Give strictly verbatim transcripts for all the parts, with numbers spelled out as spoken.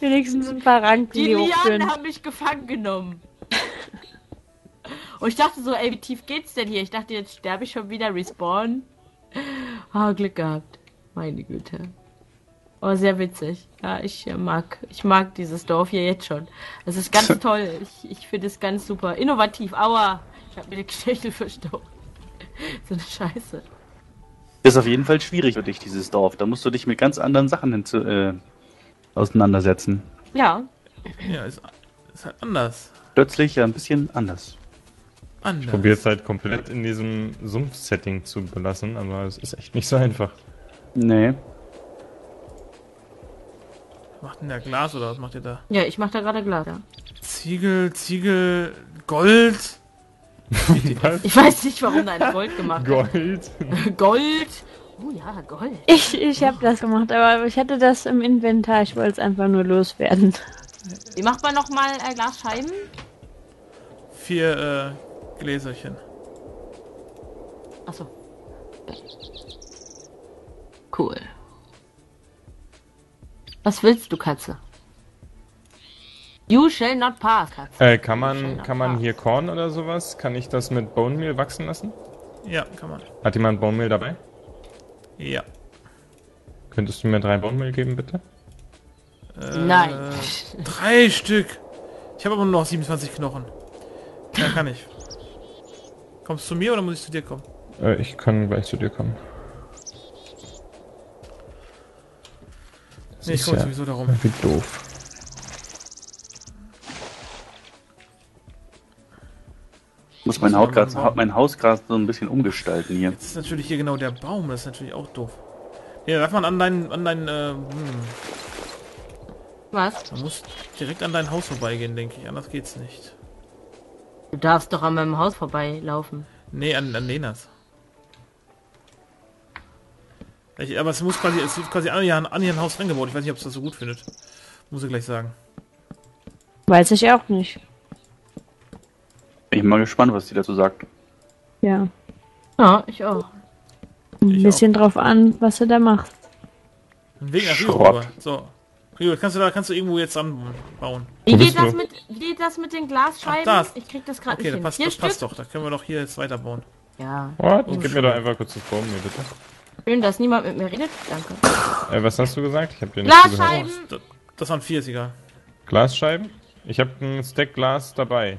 Wenigstens ein paar Ranken, die Lianen haben mich gefangen genommen. Und ich dachte so, ey, wie tief geht's denn hier? Ich dachte, jetzt sterbe ich schon wieder, respawn. Ah, oh, Glück gehabt. Meine Güte. Aber sehr witzig. Ja, ich mag, ich mag dieses Dorf hier jetzt schon. Es ist ganz toll. Ich, ich finde es ganz super. Innovativ. Aua. Ich habe mir den Knöchel verstaucht. So eine Scheiße. Ist auf jeden Fall schwierig für dich, dieses Dorf. Da musst du dich mit ganz anderen Sachen hinzu... Äh auseinandersetzen. Ja. Ja, ist, ist halt anders. Plötzlich ja ein bisschen anders. anders. Ich probiere es halt komplett in diesem Sumpf-Setting zu belassen, aber es ist echt nicht so einfach. Nee. Macht denn der Glas oder was macht ihr da? Ja, ich mache da gerade Glas. Ja. Ziegel, Ziegel, Gold. Ich weiß nicht, warum da ein Gold gemacht hat. Gold. Gold. Oh ja, Gold. Ich, ich habe das gemacht, aber ich hatte das im Inventar. Ich wollte es einfach nur loswerden. Wie macht man nochmal äh, Glasscheiben? Vier äh, Gläserchen. Achso. Cool. Was willst du, Katze? You shall not pass, Katze. Äh, kann man, kann man hier Korn oder sowas? Kann ich das mit Bone Meal wachsen lassen? Ja, kann man. Hat jemand Bone Meal dabei? Ja. Könntest du mir drei Baummehl geben, bitte? Äh, Nein. Drei Stück. Ich habe aber nur noch siebenundzwanzig Knochen. Ja, kann ich. Kommst du zu mir oder muss ich zu dir kommen? Äh, ich kann gleich zu dir kommen. Das nee, ich komme ja sowieso darum. Wie doof. Ich muss mein Hautgras, mein Hausgras so ein bisschen umgestalten hier. Jetzt ist natürlich hier genau der Baum, das ist natürlich auch doof. Ja, darf man an deinen, an deinen, äh, hm. Was? Man muss direkt an dein Haus vorbeigehen, denke ich, anders geht's nicht. Du darfst doch an meinem Haus vorbeilaufen. Nee, an, an Lenas. Ich, aber es muss quasi, es wird quasi an ihr, an ihr Haus reingebaut, ich weiß nicht, ob es das so gut findet. Muss ich gleich sagen. Weiß ich auch nicht. Ich bin mal gespannt, was sie dazu sagt. Ja. Ja, ich auch. Ein ich bisschen auch. Drauf an, was du da machst. Ein Weg nach Rio rüber. So. Rio, kannst du da kannst du irgendwo jetzt anbauen. Wie geht das mit, wie geht das mit den Glasscheiben? Ach, das. Ich krieg das gerade okay, nicht. Okay, das, passt, das passt doch. Da können wir doch hier jetzt weiterbauen. Ja. What? Oh, gib mir doch einfach kurz das Baum hier, bitte. Schön, dass niemand mit mir redet. Danke. Äh, was hast du gesagt? Ich hab dir nicht Glasscheiben! Oh, das, das waren vier, ist egal. Glasscheiben? Ich hab ein Stack Glas dabei.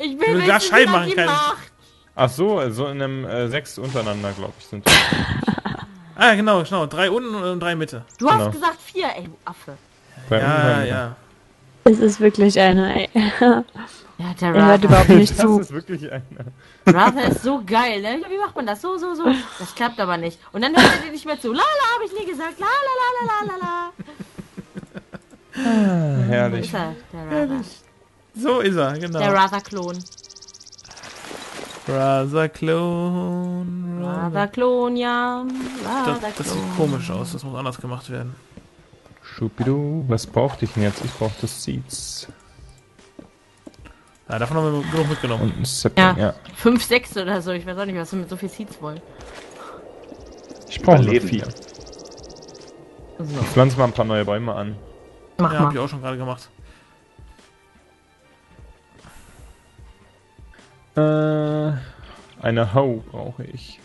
Ich will gar Scheiben machen können. Ach so, also in einem äh, sechs untereinander, glaube ich, sind. Ah, genau, genau. Drei unten und drei Mitte. Du genau. hast gesagt vier, ey, du Affe. Drei ja, ja. Es ist wirklich einer, ey. Ja, der Rather hört überhaupt nicht das zu. Das ist wirklich einer. Rather ist so geil, ne? Wie macht man das? So, so, so. Das klappt aber nicht. Und dann hört er dir nicht mehr zu. Lala, habe ich nie gesagt. La, la, la, la, la, la. Herrlich. Ist er, der Rather. So ist er, genau. Der Rather-Klon. Rather-Klon. Rather-Klon, ja. Rather das, das sieht komisch aus, das muss anders gemacht werden. Schubidu, was brauchte ich denn jetzt? Ich brauche das Seeds. Ja, davon haben wir genug mitgenommen. Ja, ja. fünf, sechs oder so, ich weiß auch nicht, was wir mit so viel Seeds wollen. Ich brauche Leben viel. So. Ich pflanze mal ein paar neue Bäume an. Mach ja, mal. Hab ich auch schon gerade gemacht. Eine Ho brauche ich.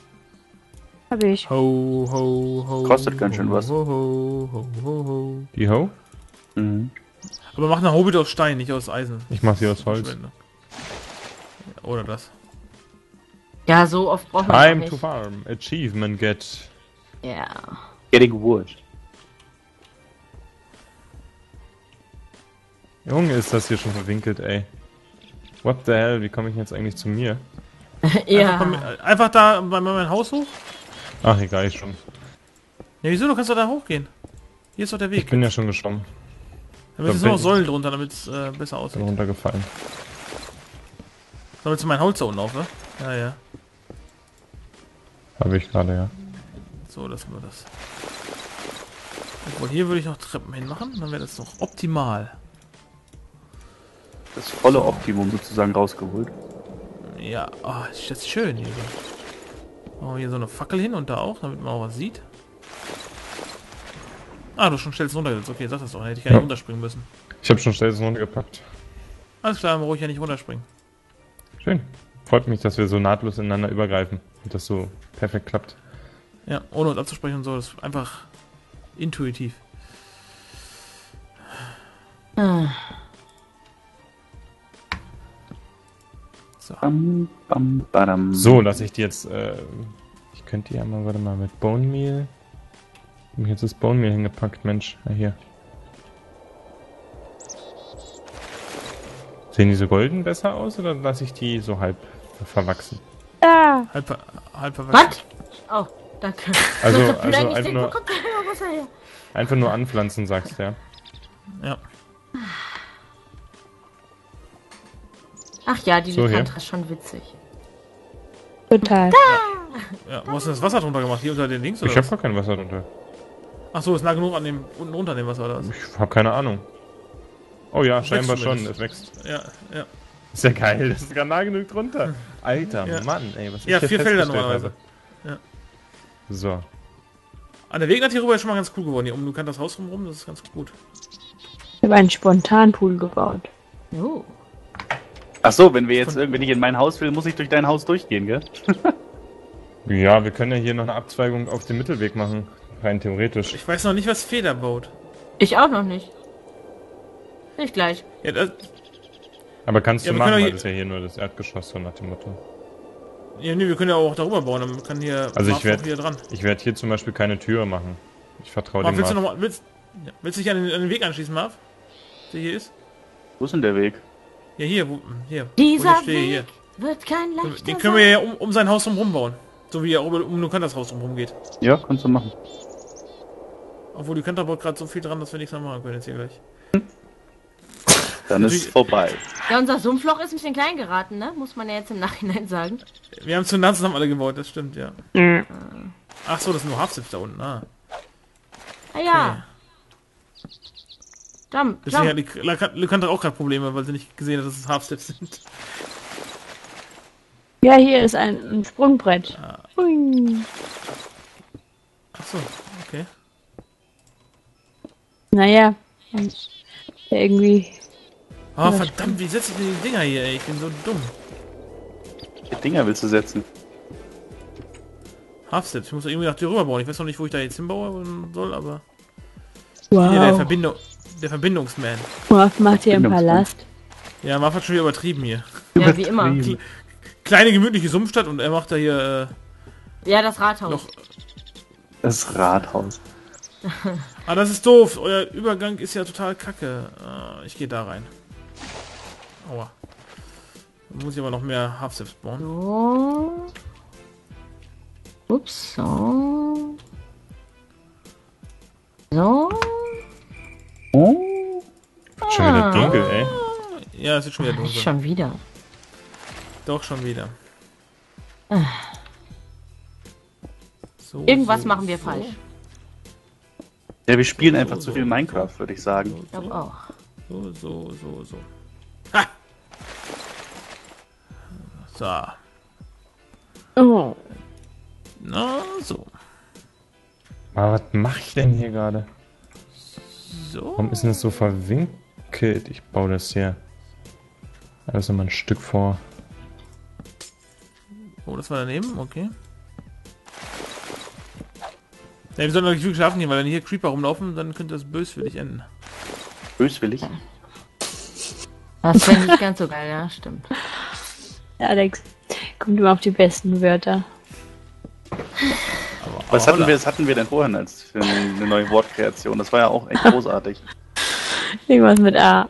Habe ich. Ho, ho, ho. Kostet ganz schön was. Ho, ho, ho, ho, ho. Die Ho? Mhm. Aber mach eine Ho bitte aus Stein, nicht aus Eisen. Ich mach sie aus Holz. Oder das. Ja, so oft brauchen wir Time to farm. Achievement get. Ja. Yeah. Getting wood. Junge, ist das hier schon verwinkelt, ey. What the hell, wie komme ich jetzt eigentlich zu mir? Ja. Einfach, einfach da bei meinem Haus hoch? Ach, egal, ich schon. Ja, wieso? Du kannst doch da hochgehen. Hier ist doch der Weg. Ich bin ja schon geschwommen. Da müssen noch Säulen drunter, damit es äh, besser aussieht. Ich bin runtergefallen. Soll jetzt mein Holz da unten auf, ne? Ja, ja. Habe ich gerade, ja. So, lassen wir das. Obwohl, hier würde ich noch Treppen hinmachen, dann wäre das noch optimal. Das volle Optimum sozusagen rausgeholt. Ja, oh, ist das schön hier. Machen wir hier so eine Fackel hin und da auch, damit man auch was sieht. Ah, du schon stellst runtergesetzt. Okay, sag das doch, hätte ich gar nicht ja. runterspringen müssen. Ich habe schon stellst runtergepackt. Alles klar, aber ruhig ja nicht runterspringen. Schön. Freut mich, dass wir so nahtlos ineinander übergreifen und das so perfekt klappt. Ja, ohne uns abzusprechen und so, das ist einfach intuitiv. Hm. So. Bam, bam, badam. So, dass ich die jetzt, äh, ich könnte die ja mal, warte mal, mit Bone Meal. Jetzt ist Bone Meal hingepackt, Mensch. Ah, hier. Sehen die so golden besser aus oder lasse ich die so halb verwachsen? Ah. Halb, ver halb verwachsen. Was? Oh, danke. Also, also einfach, nur, kommt Wasser her? Einfach nur anpflanzen, sagst du, ja? Ja. Ach ja, die so Lykantra ist schon witzig. Total. Ja, ja, wo hast du das Wasser drunter gemacht? Hier unter den Links? Oder ich habe gar kein Wasser drunter. Ach so, es lag genug an dem, unten unter dem Wasser, oder was? Ich habe keine Ahnung. Oh ja, das scheinbar schon, es wächst. Ja, ja. Ist ja geil, das ist gar nah genug drunter. Alter, ja. Mann, ey, was ist das? Ja, vier Felder normalerweise. Ja. So. An der Weg nach hier rüber ist schon mal ganz cool geworden. Hier oben, du kannst das Haus rumrum, das ist ganz gut. Ich habe einen Spontanpool gebaut. Oh. Ach so, wenn wir jetzt, wenn ich in mein Haus will, muss ich durch dein Haus durchgehen, gell? Ja, wir können ja hier noch eine Abzweigung auf den Mittelweg machen, rein theoretisch. Ich weiß noch nicht, was Feder baut. Ich auch noch nicht. Nicht gleich. Ja, das aber kannst ja, du machen, weil das ja hier nur das Erdgeschoss so nach dem Motto. Ja, nee, wir können ja auch darüber bauen, dann kann hier... Also ich werde hier, werd hier zum Beispiel keine Tür machen. Ich vertraue dem Marv. Du noch mal, willst, willst du dich an den, an den Weg anschließen, Marv? Der hier ist? Wo ist denn der Weg? Ja, hier, wo, hier. Dieser wo stehe, Weg hier. Wird kein leichter sein. Den können wir ja um, um sein Haus drumherum bauen. So wie er um, um Lykantas Haus drumherum geht. Ja, kannst du machen. Obwohl, Lykantra baut gerade so viel dran, dass wir nichts mehr machen können jetzt hier gleich. Dann ist es vorbei. Ja, unser Sumpfloch ist ein bisschen klein geraten, ne? Muss man ja jetzt im Nachhinein sagen. Wir haben zu nah zusammen alle gebaut, das stimmt, ja. Mhm. Ach so, das sind nur Half-Sips da unten, ah. Ah ja. Okay. Jump, deswegen jump. Hat Lykantra auch gerade Probleme, weil sie nicht gesehen hat, dass es Half-Sips sind. Ja, hier ist ein, ein Sprungbrett. Ah. Ach so, okay. Naja, irgendwie... Oh, verdammt, wie setze ich denn die Dinger hier, ey? Ich bin so dumm. Welche Dinger willst du setzen? Half-Steps, ich muss doch irgendwie nach dir rüber bauen. Ich weiß noch nicht, wo ich da jetzt hinbauen soll, aber... Wow. Hier, der, Verbindung, der Verbindungsman. Marv macht hier im Palast. Ja, Marv hat schon wieder übertrieben hier. Ja, wie immer. Kleine, gemütliche Sumpfstadt und er macht da hier... Äh, ja, das Rathaus. Noch das Rathaus. Ah, das ist doof. Euer Übergang ist ja total kacke. Uh, ich gehe da rein. Aua. Da muss ich aber noch mehr Half-Steps bauen. So. Ups, so. So. Oh. Schon wieder dunkel, ey. Ja, es ist schon wieder dunkel. Schon wieder. Doch, schon wieder. So, irgendwas so, machen wir so. Falsch. Ja, wir spielen so, einfach so, zu viel so, Minecraft, so, würde ich sagen. So, so. Ich glaube auch. So, so, so, so. Ha! So. Oh. Na, so. Aber was mache ich denn hier gerade? So. Warum ist denn das so verwinkelt? Ich baue das hier. Alles nochmal ein Stück vor. Oh, das war daneben? Okay. Ja, wir sollten noch nicht viel schlafen gehen, weil wenn hier Creeper rumlaufen, dann könnte das böswillig enden. Böswillig? Das wäre nicht ganz so geil, ja, stimmt. Ja, Alex, kommt immer auf die besten Wörter. Aber was hatten wir, was hatten wir denn vorhin als für eine neue Wortkreation? Das war ja auch echt großartig. Irgendwas mit A.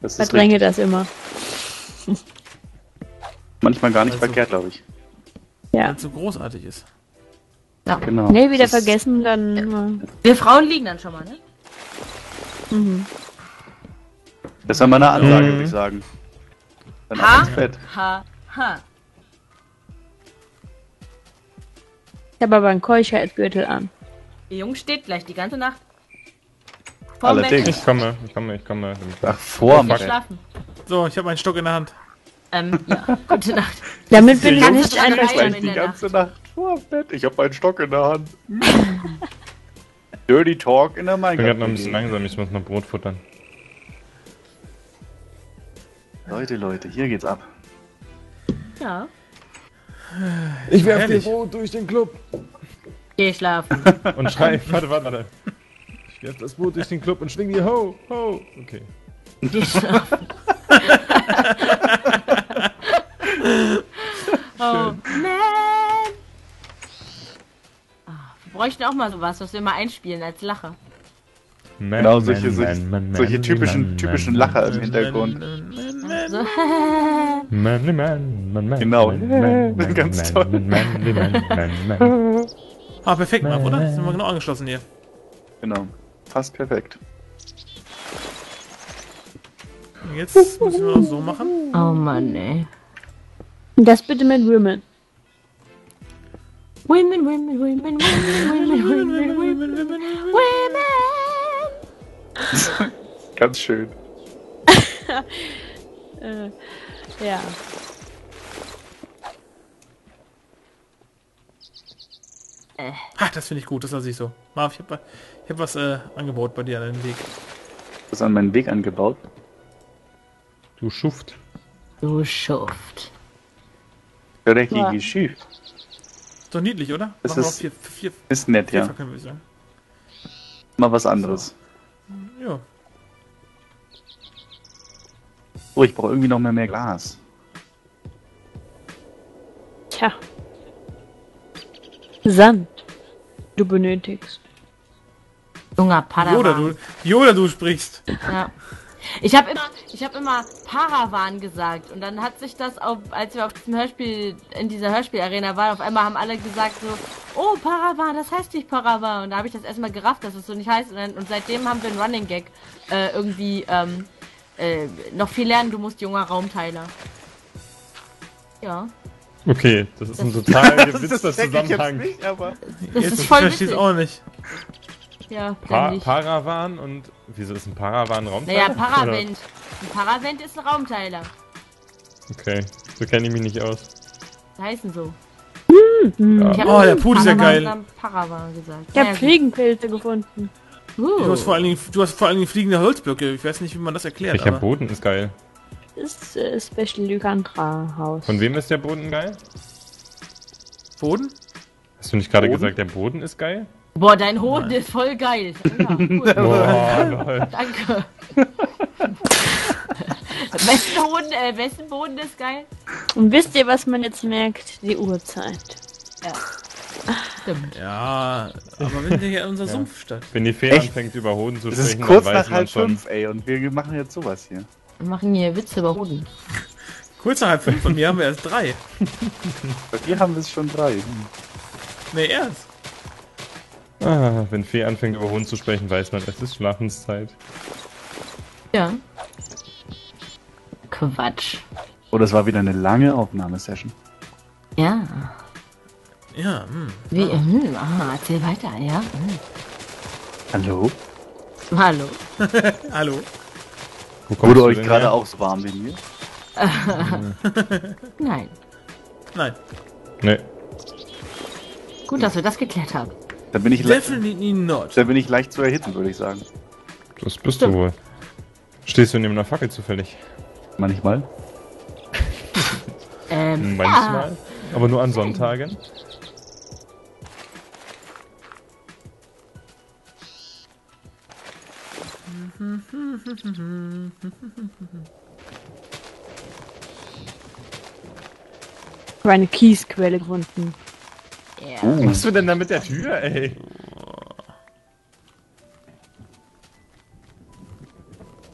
Das ist verdränge richtig. Das immer. Manchmal gar nicht also, verkehrt, glaube ich. Ja. Weil es so großartig ist. Ja. Genau. Nee, wieder das vergessen, dann... Ja. Wir Frauen liegen dann schon mal, ne? Mhm. Das war meine Ansage, mhm. würde ich sagen. Dann ha, ins Bett. Ha, ha. Ich habe aber einen Keuchheitsgürtel an. Der Junge steht gleich die ganze Nacht. Vor Allerdings. Ich komme, ich komme, ich komme. Ach, vor schlafen. So, ich habe meinen Stock in der Hand. Ähm, ja, gute Nacht. Damit bin ich nicht einverstanden. Die ganze Nacht vor Bett. Ich habe meinen Stock in der Hand. Dirty Talk in der Minecraft. Ich bin gerade noch ein bisschen langsam, ich muss noch Brot futtern. Leute, Leute, hier geht's ab. Ja. Ich werf dir Brot durch den Club. Geh schlafen. Und schrei, warte, warte, warte. Ich werf das Brot durch den Club und schwing die Ho, Ho. Okay. Geh schlafen. Oh, man. Wir bräuchten auch mal sowas, was wir immer einspielen als Lacher. Man, genau, solche, man, solche, man, solche man, typischen, man, typischen Lacher man, im Hintergrund. So. Man, man, man, man, genau, man, man, man, ganz toll. Man, man, man, man. Ah, perfekt, man, Marv, oder? Sind wir genau angeschlossen hier. Genau, fast perfekt. Und jetzt müssen wir das so machen. Oh Mann, ey. Das bitte mit Women. Women, women, women, women, women, women, women, women, women. Ganz schön. äh, ja. Ha, das finde ich gut, das lasse ich so. Marv, ich habe ich hab was äh, angebaut bei dir an deinem Weg. Was an meinen Weg angebaut? Du Schuft. Du Schuft. Dreckige Schiff. Ist doch niedlich, oder? Es ist, vier, vier, ist nett, ja. Mal was anderes. So. Ja. Oh, ich brauche irgendwie noch mehr, mehr Glas. Tja. Sand. Du benötigst. Junger Padawan. Yoda, du, Yoda, du sprichst. Ja. Ich habe immer, hab immer Parawan gesagt und dann hat sich das, auf, als wir auf diesem Hörspiel, in dieser Hörspielarena waren, auf einmal haben alle gesagt so, oh Parawan, das heißt nicht Parawan. Und da habe ich das erstmal gerafft, dass es so nicht heißt. Und, dann, und seitdem haben wir einen Running Gag äh, irgendwie ähm, äh, noch viel lernen, du musst junger Raumteiler. Ja. Okay, das ist das ein total gewitzter Zusammenhang. Das, nicht, aber das ist voll witzig. Ich auch nicht. Ja, pa Paravan und... Wieso ist ein Paravan ein Raumteiler? Naja, Paravent. Ein Paravent ist ein Raumteiler. Okay, so kenne ich mich nicht aus. Heißen so. Ja. Oh, der Pudel ist ja geil. Paravan gesagt. Ich habe Fliegenpilze gefunden. Uh. Du, hast vor allen Dingen, du hast vor allen Dingen fliegende Holzblöcke. Ich weiß nicht, wie man das erklärt. Welcher aber. Boden ist geil? Das ist äh, Special Lykantra Haus. Von wem ist der Boden geil? Boden? Hast du nicht gerade gesagt, der Boden ist geil? Boah, dein Hoden ist voll geil. Ja, cool. Boah, lol. Danke. wessen, Hoden, äh, wessen Boden ist geil? Und wisst ihr, was man jetzt merkt? Die Uhrzeit. Ja. Stimmt. Ja, aber wenn hier unser ja. Sumpf statt. Wenn die Fee Echt? anfängt, über Hoden zu sprechen, dann weiß man schon. Es ist kurz nach halb fünf, ey, und wir machen jetzt sowas hier. Wir machen hier Witze über Hoden. Kurz nach halb fünf, von mir haben wir erst drei. Bei dir haben wir es schon drei. Hm. Nee, ernst? Ah, wenn Fee anfängt über Hund zu sprechen, weiß man, es ist Schlafenszeit. Ja. Quatsch. Oh, das war wieder eine lange Aufnahmesession. Ja. Ja, hm. Wie, ah. hm, aha, erzähl weiter, ja. Hm. Hallo? Hallo. Hallo. Wurde euch gerade auch so warm wie mir? Nein. Nein. Nee. Gut, dass wir das geklärt haben. Da bin, ich Definitely not. da bin ich leicht zu erhitzen, würde ich sagen. Das bist Stimmt. du wohl. Stehst du neben einer Fackel zufällig? Manchmal. ähm, Manchmal? Ah. Aber nur an Sonntagen? Ich habe eine Kiesquelle gefunden. Yeah. Oh. Was du denn da mit der Tür, ey?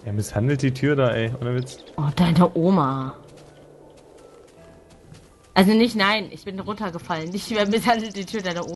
Er misshandelt die Tür da, ey, ohne Witz. Oh, deine Oma. Also nicht, nein, ich bin runtergefallen. Nicht, wer misshandelt die Tür da oben.